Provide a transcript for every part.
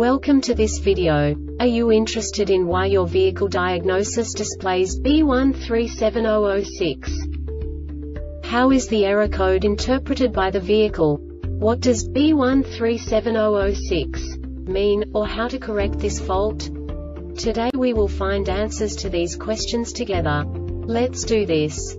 Welcome to this video. Are you interested in why your vehicle diagnosis displays B1370-06? How is the error code interpreted by the vehicle? What does B1370-06 mean, or how to correct this fault? Today we will find answers to these questions together. Let's do this.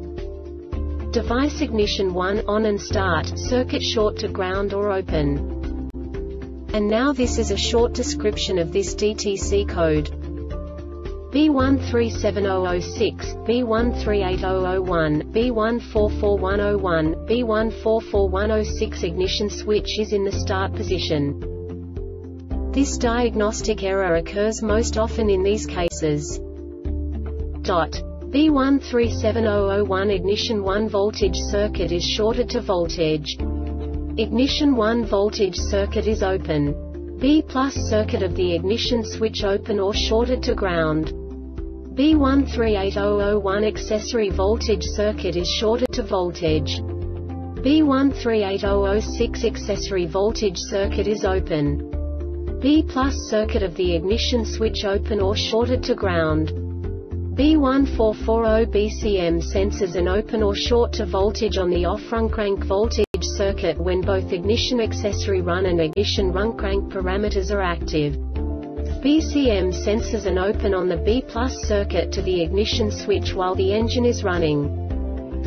device ignition 1 on and start, circuit short to ground or open. And now this is a short description of this DTC code. B1370-06, B138001, B144101, B144106 ignition switch is in the start position. This diagnostic error occurs most often in these cases. B1370-01 ignition 1 voltage circuit is shorted to voltage. Ignition 1 voltage circuit is open. B+ circuit of the ignition switch open or shorted to ground. B138001 accessory voltage circuit is shorted to voltage. B138006 accessory voltage circuit is open. B+ circuit of the ignition switch open or shorted to ground. B1440 BCM senses an open or short to voltage on the off-run-crank voltage circuit when both ignition accessory run and ignition run-crank parameters are active. BCM senses an open on the B+ circuit to the ignition switch while the engine is running.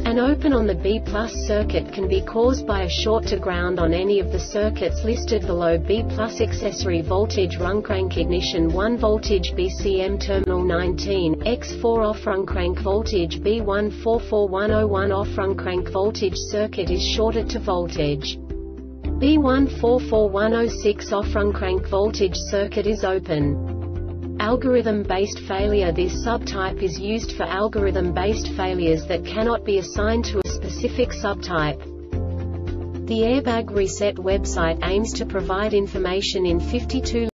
An open on the B+ circuit can be caused by a short to ground on any of the circuits listed below. B+ accessory voltage run-crank ignition 1 voltage BCM terminal 19, X4 off-run-crank voltage B144101 off-run-crank voltage circuit is shorted to voltage. B144106 off-run-crank voltage circuit is open. Algorithm-based failure. This subtype is used for algorithm-based failures that cannot be assigned to a specific subtype. The Airbag Reset website aims to provide information in 52